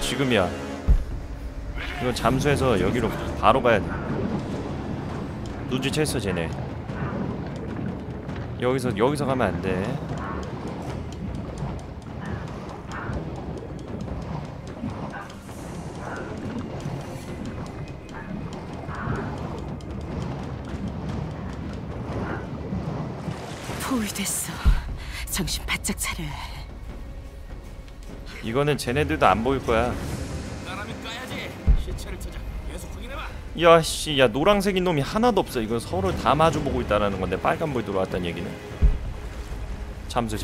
지금이야. 이거 잠수해서 여기로 바로 가야 돼. 눈치챘어 쟤네. 여기서 가면 안 돼. 됐어. 정신 바짝 차려야 해. 이거는 쟤네들도 안 보일 거야. 야 씨, 야 노란색인 놈이 하나도 없어. 이건 서로 다 마주 보고 있다라는 건데 빨간불 들어왔다는 얘기는. 잠수.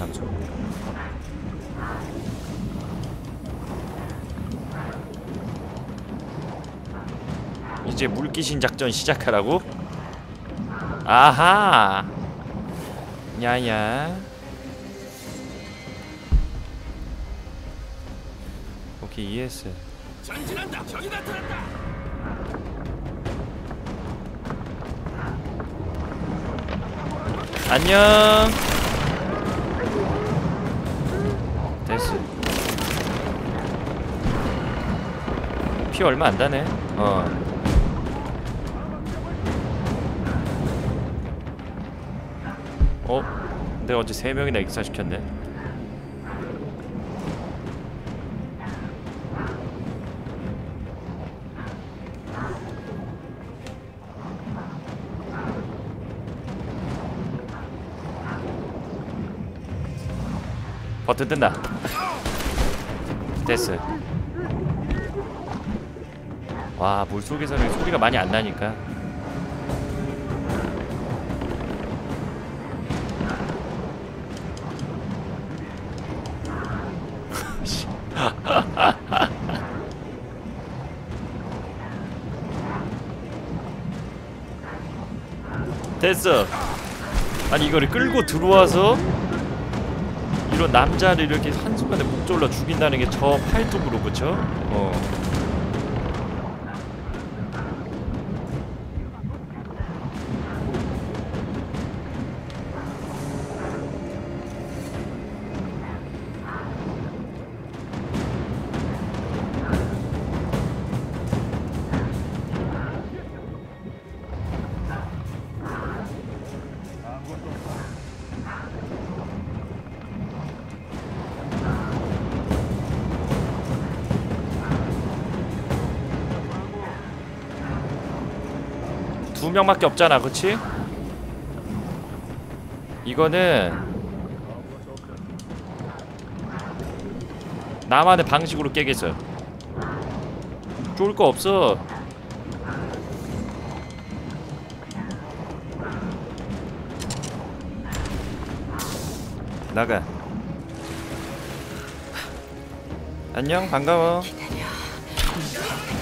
이제 물귀신 작전 시작하라고? 아하. 야야. 오케이, Q.E.S. 전진한다. 저기 나타났다. 안녕. 됐어. 피 얼마 안 나네. 내가 어제 3명이나 익사시켰네. 버튼 뜬다. 됐어. 와, 물속에서는 소리가 많이 안 나니까. 됐어. 아니 이거를 끌고 들어와서 이런 남자를 이렇게 한순간에 목 졸라 죽인다는 게 저 팔뚝으로, 그쵸? 두 명밖에 없잖아, 그치? 이거는 나만의 방식으로 깨겠어. 쫄 거 없어. 나가. 안녕, 반가워.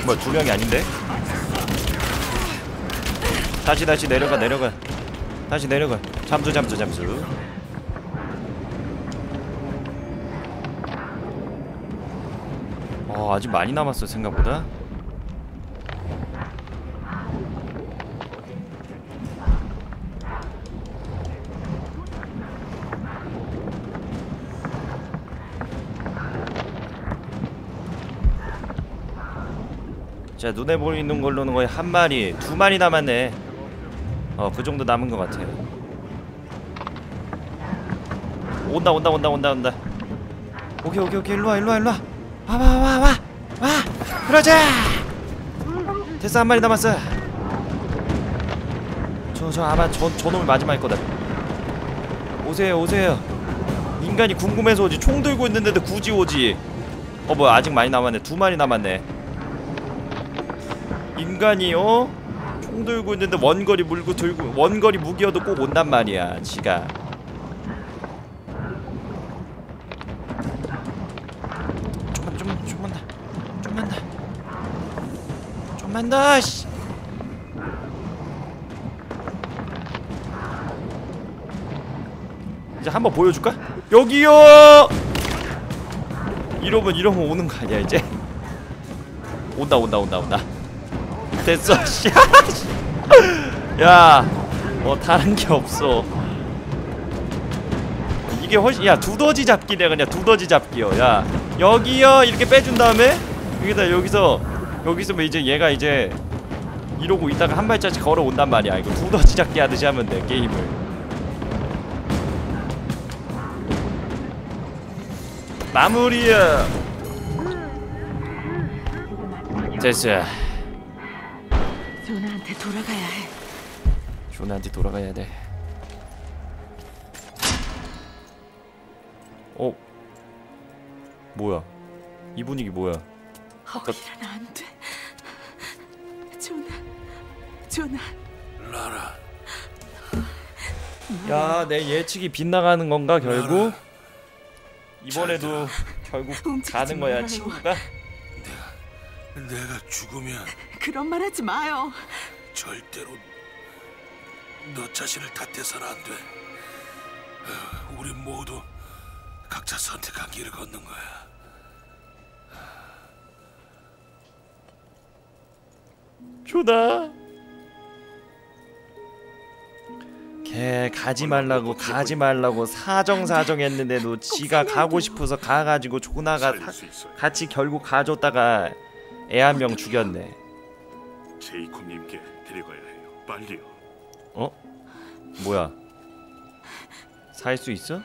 뭐, 두 명이 아닌데? 다시 내려가. 다시 내려가. 잠수. 아직 많이 남았어 생각보다. 자, 눈에 보이는 걸로는 거의 1마리, 2마리 남았네. 그 정도 남은 것 같아요. 온다. 오케이. 일로와. 와. 그러자. 됐어, 1마리 남았어. 저 아마 저 놈이 마지막일 거다. 오세요. 인간이 궁금해서 오지. 총 들고 있는데도 굳이 오지. 뭐야, 아직 많이 남았네. 2마리 남았네. 인간이 총 들고 있는데 원거리 물고 들고 원거리 무기여도 꼭 온단 말이야, 지가. 좀만 더 씨. 이제 한번 보여줄까? 여기요. 이러면 오는 거 아니야 이제? 온다. 됐어. 야, 다른 게 없어. 이게 훨씬, 야, 두더지 잡기네. 그냥 두더지 잡기요. 야, 여기요. 이렇게 빼준 다음에 여기다 여기서 뭐 이제 얘가 이제 이러고 있다가 한 발짝씩 걸어온단 말이야. 이거 두더지 잡기 하듯이 하면 돼, 게임을. 마무리야. 됐어. 조나한테 돌아가야 해. 조나한테 돌아가야 돼. 어? 뭐야? 이 분위기 뭐야? 어이란 안 돼. 조나. 라라. 야, 내 예측이 빗나가는 건가 결국? 이번에도 결국 가는 거야, 친구가? 내가 죽으면 그런 말 하지 마요. 절대로 너 자신을 탓해서는 안 돼. 우리 모두 각자 선택한 길을 걷는 거야. 조나. 걔 가지 말라고 사정사정 했는데도 지가 가고 싶어서 가가지고 조나가 같이 결국 가줬다가 애 한 명 죽였네. 제이콥님께 데려가야 해요. 빨리요. 어? 뭐야? 살 수 있어?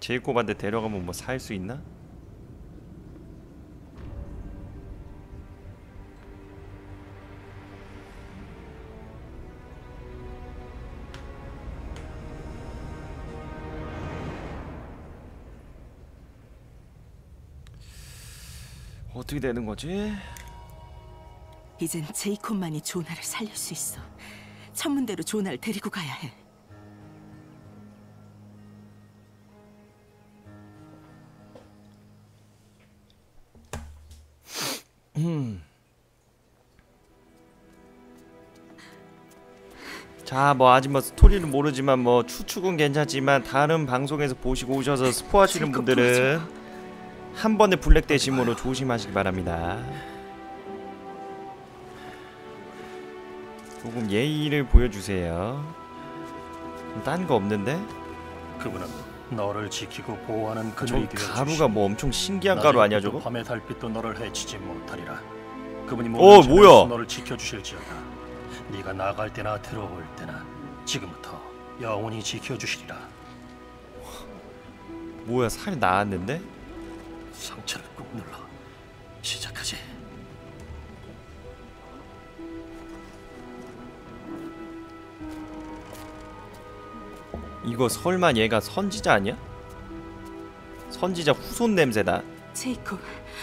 제이콥한테 데려가면 뭐 살 수 있나? 어떻게 되는 거지? 이젠 제이콥만이 조나를 살릴 수 있어. 천문대로 조나를 데리고 가야 해. 자, 뭐 아직 뭐 스토리는 모르지만 뭐 추측은 괜찮지만 다른 방송에서 보시고 오셔서 스포하시는 분들은 한 번에 블랙 대심으로 조심하시기 바랍니다. 조금 예의를 보여주세요. 딴 거 없는데? 그분은 너를 지키고 보호하는 그녀이기에 저 가루가 뭐 엄청 신기한 가루 아니야 저거? 밤의 달빛도 너를 해치지 못하리라. 그분이 모든 죄에서 너를 지켜주실지어다. 네가 나갈 때나 들어올 때나 지금부터 영원히 지켜주시리라. 뭐야, 살이 나왔는데? 상처를 꾹 눌러. 시작하지. 이거 설마 얘가 선지자 아니야? 선지자 후손 냄새다. 제이콥,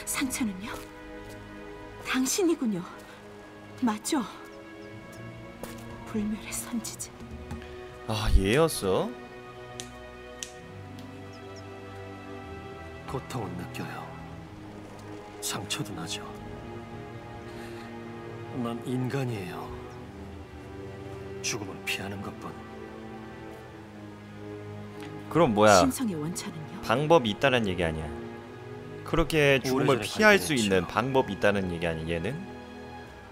상처는요? 당신이군요. 맞죠? 불멸의 선지자. 아, 얘였어? 고통은 느껴요. 상처도 나죠. 난 인간이에요. 죽음을 피하는 것뿐. 그럼 뭐야? 신성의 원천은요? 방법이 있다는 얘기 아니야? 그렇게 죽음을 피할 수 있는 방법이 있다는 얘기 아니야? 얘는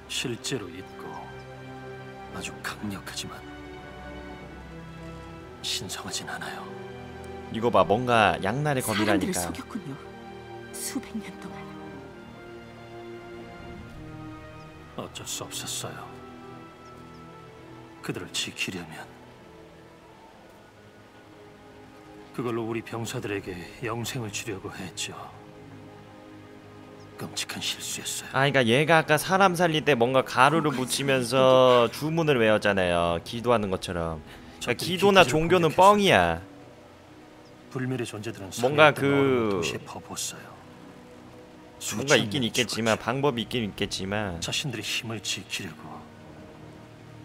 실제로 있고 아주 강력하지만 신성하진 않아요. 이거 봐, 뭔가 양날의 검이라니까. 사람들을 속였군요. 수백 년 동안. 어쩔 수 없었어요. 그들을 지키려면. 그걸로 우리 병사들에게 영생을 주려고 했죠. 끔찍한 실수였어요. 아, 그러니까 얘가 아까 사람 살릴 때 뭔가 가루를 묻히면서 주문을 외웠잖아요. 기도하는 것처럼. 그러니까 기도나 종교는 공격했어요. 뻥이야. 불멸의 존재들은 뭔가 그 뭔가 있긴 있겠지만 방법이 있긴 있겠지만 자신들의 힘을 지키려고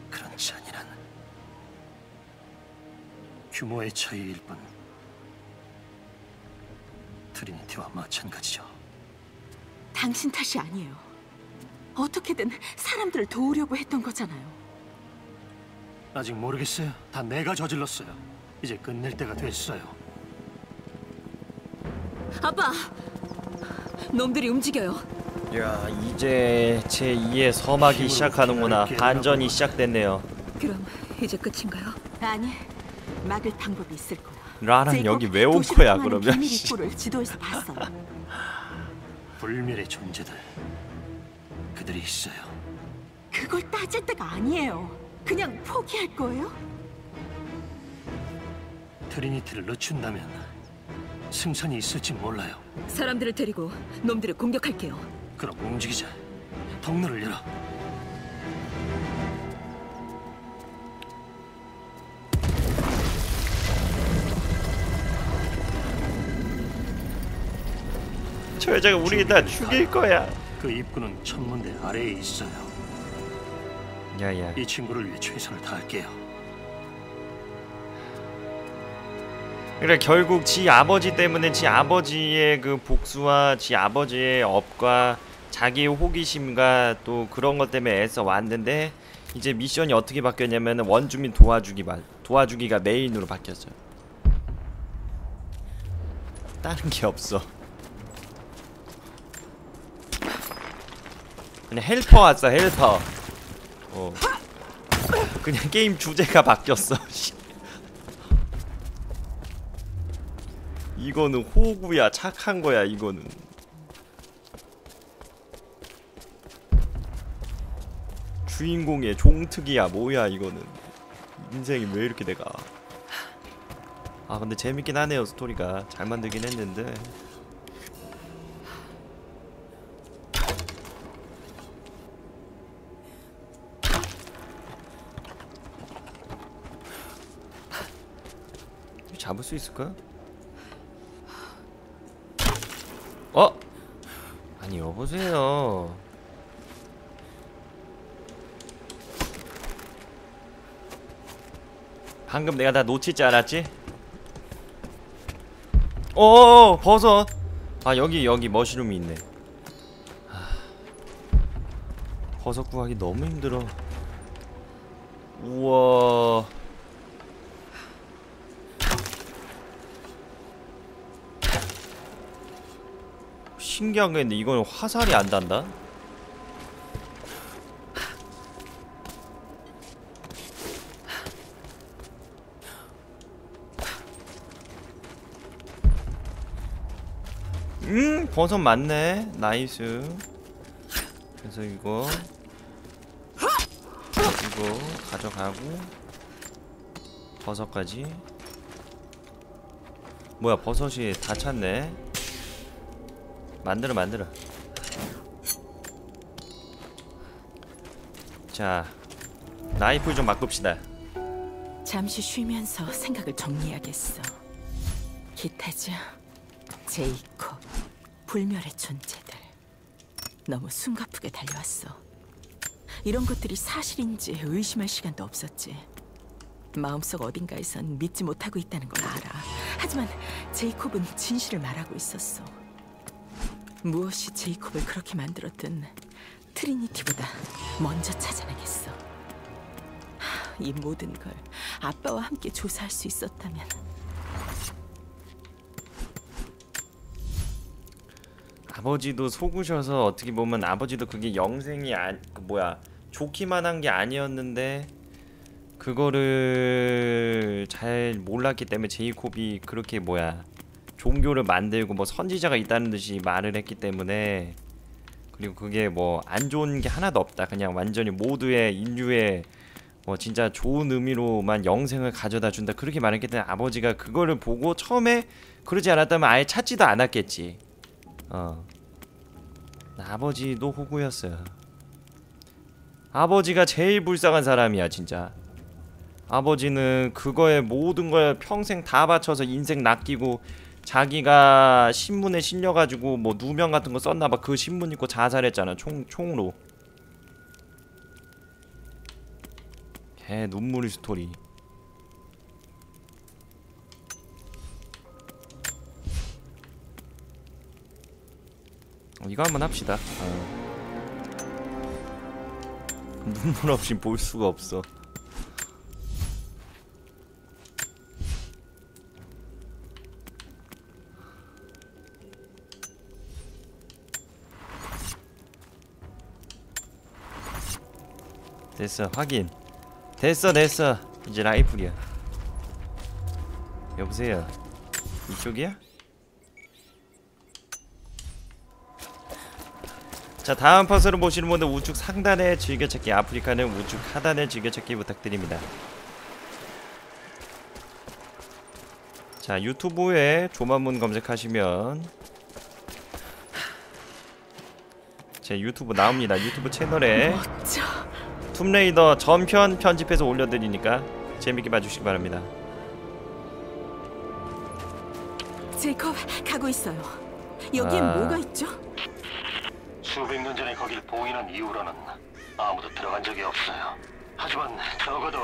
그런 잔인한 규모의 차이일 뿐 트리니티와 마찬가지죠. 당신 탓이 아니에요. 어떻게든 사람들을 도우려고 했던 거잖아요. 아직 모르겠어요. 다 내가 저질렀어요. 이제 끝낼 때가 됐어요. 아빠! 놈들이 움직여요. 야, 이제 제2의 서막이 시작하는구나. 반전이 시작됐네요. 그럼 이제 끝인가요? 아니, 막을 방법이 있을 거야. 라란 여기 왜 온 거야 그러면? 비밀 입구를 지도에서 봤어. 불멸의 존재들. 그들이 있어요. 그걸 따질 때가 아니에요. 그냥 포기할 거예요? 트리니티를 늦춘다면 승산이 있을지 몰라요. 사람들을 데리고 놈들을 공격할게요. 그럼 움직이자. 통로를 열어. 저 여자가 우리 다 죽일 거야. 그 입구는 천문대 아래에 있어요. 야야. 이 친구를 위해 최선을 다할게요. 그래 결국 지 아버지 때문에 지 아버지의 그 복수와 지 아버지의 업과 자기의 호기심과 또 그런 것 때문에 애써 왔는데 이제 미션이 어떻게 바뀌었냐면 원주민 도와주기가 메인으로 바뀌었어요. 다른 게 없어. 그냥 헬퍼 왔어, 헬퍼. 어. 그냥 게임 주제가 바뀌었어. 이거는 호구야, 착한 거야, 이거는. 주인공의 종특이야, 뭐야, 이거는. 인생이 왜 이렇게 돼가. 아, 근데 재밌긴 하네요, 스토리가. 잘 만들긴 했는데. 잡을 수 있을까? 어? 아니 여보세요. 방금 내가 다 놓칠 줄 알았지? 어어어 버섯. 아 여기 머시룸이 있네. 버섯 구하기 너무 힘들어. 우와. 신기한 게 있는데 이건 화살이 안 단다? 버섯 맞네. 나이스. 그래서 이거 가져가고 버섯까지. 뭐야 버섯이 다 찼네. 만들어. 자, 나이프 좀 바꿉시다. 잠시 쉬면서 생각을 정리해야겠어. 기타즈, 제이콥, 불멸의 존재들. 너무 숨가쁘게 달려왔어. 이런 것들이 사실인지 의심할 시간도 없었지. 마음속 어딘가에선 믿지 못하고 있다는 걸 알아. 하지만 제이콥은 진실을 말하고 있었어. 무엇이 제이콥을 그렇게 만들었든 트리니티보다 먼저 찾아내겠어. 이 모든 걸 아빠와 함께 조사할 수 있었다면. 아버지도 속으셔서 어떻게 보면 아버지도 그게 영생이 좋기만 한 게 아니었는데 그거를 잘 몰랐기 때문에 제이콥이 그렇게 종교를 만들고 선지자가 있다는 듯이 말을 했기 때문에. 그리고 그게 안 좋은 게 하나도 없다. 그냥 완전히 모두의 인류의 진짜 좋은 의미로만 영생을 가져다 준다 그렇게 말했기 때문에 아버지가 그거를 보고 처음에 그러지 않았다면 아예 찾지도 않았겠지. 아버지도 호구였어요. 아버지가 제일 불쌍한 사람이야 진짜. 아버지는 그거에 모든 걸 평생 다 바쳐서 인생 낚이고 자기가 신문에 실려가지고 누명 같은 거 썼나봐. 그 신문 입고 자살했잖아. 총으로. 개 눈물의 스토리. 이거 한번 합시다. 눈물 없이 볼 수가 없어. 됐어. 확인. 됐어. 이제 라이플이야. 여보세요. 이쪽이야? 자, 다음 퍼즐을 보시는 분들 우측 상단에 즐겨찾기, 아프리카는 우측 하단에 즐겨찾기 부탁드립니다. 자, 유튜브에 조마문 검색하시면 제 유튜브 나옵니다. 유튜브 채널에 툼레이더 전편 편집해서 올려드리니까 재밌게 봐주시기 바랍니다. 제이콥 가고 있어요. 여기엔 뭐가 있죠? 수백 년 전에 거길 보이는 이후로는 아무도 들어간 적이 없어요. 하지만 적어도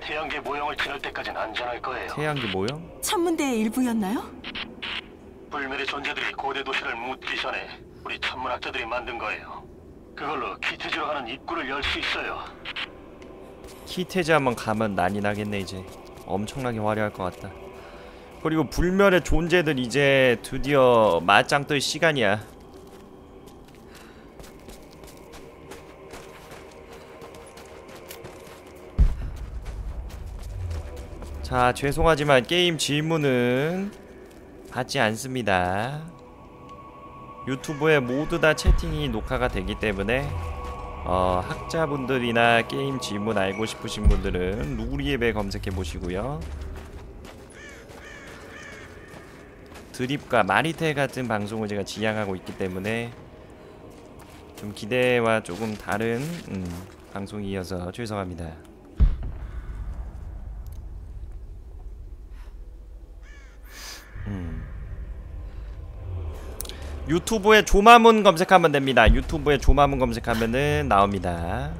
태양계 모형을 지날 때까지는 안전할 거예요. 태양계 모형? 천문대의 일부였나요? 불멸의 존재들이 고대 도시를 묻기 전에 우리 천문학자들이 만든 거예요. 그걸로 키테즈로 가는 입구를 열 수 있어요. 키테즈 한번 가면 난이 나겠네. 이제 엄청나게 화려할 것 같다. 그리고 불멸의 존재들 이제 드디어 맞짱 뜰 시간이야. 자, 죄송하지만 게임 질문은 받지 않습니다. 유튜브에 모두 다 채팅이 녹화가 되기 때문에 학자분들이나 게임 질문 알고 싶으신 분들은 루리앱에 검색해 보시고요. 드립과 마리텔 같은 방송을 제가 지향하고 있기 때문에 좀 기대와 조금 다른 방송이어서 죄송합니다. 유튜브에 조마문 검색하면 됩니다. 유튜브에 조마문 검색하면은 나옵니다.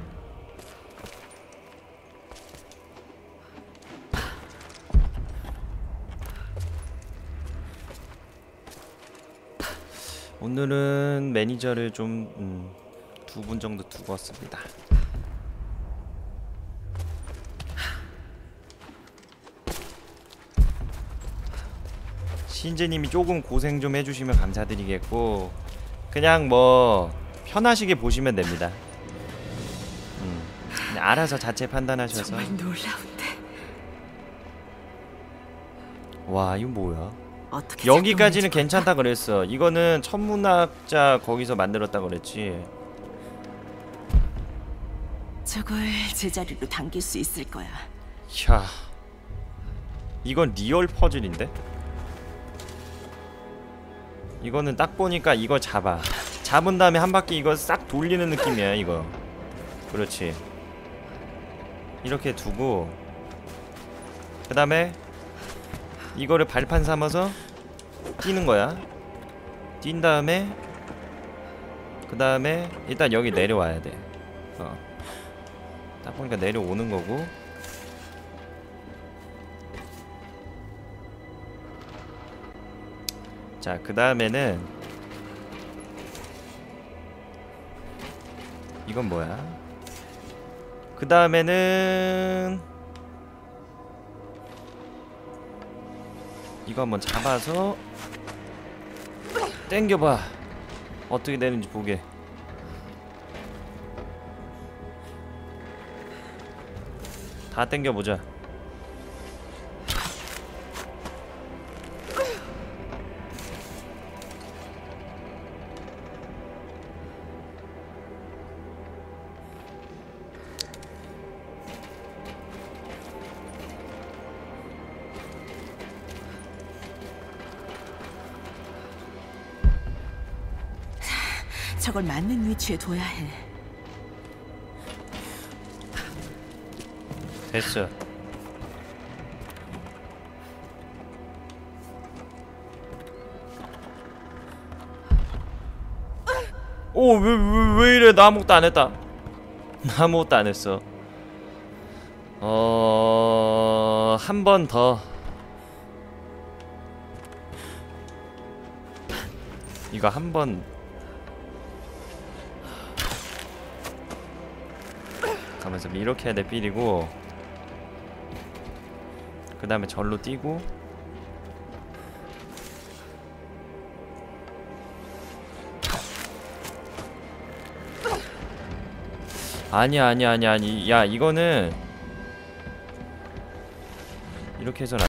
오늘은 매니저를 좀 두 분 정도 두고 왔습니다. 신재님이 조금 고생 좀 해주시면 감사드리겠고, 그냥 뭐 편하시게 보시면 됩니다. 그냥 알아서 자체 판단하셔서. 정말 놀라운데. 와, 이거 뭐야? 여기까지는 괜찮다 그랬어. 이거는 천문학자 거기서 만들었다 그랬지. 저걸 제자리로 당길 수 있을 거야. 이야, 이건 리얼 퍼즐인데? 이거는 딱 보니까 이거 잡은 다음에 한 바퀴 이거 싹 돌리는 느낌이야. 이거 그렇지. 이렇게 두고 그 다음에 이거를 발판 삼아서 뛰는 거야. 뛴 다음에 그 다음에 일단 여기 내려와야 돼. 딱 보니까 내려오는 거고. 자, 그 다음에는 이건 뭐야? 그 다음에는 이거 한번 잡아서 땡겨봐. 어떻게 되는지 보게. 다 땡겨보자. 저걸 맞는 위치에 둬야 해. 됐어. 오, 왜 이래? 나 아무것도 안 했다. 나 아무것도 안 했어. 한 번 더. 이거 한 번. 가면서 이렇게 해야 돼. 삘이고 그 다음에 절로 뛰고 아니 야, 이거는 이렇게 해서는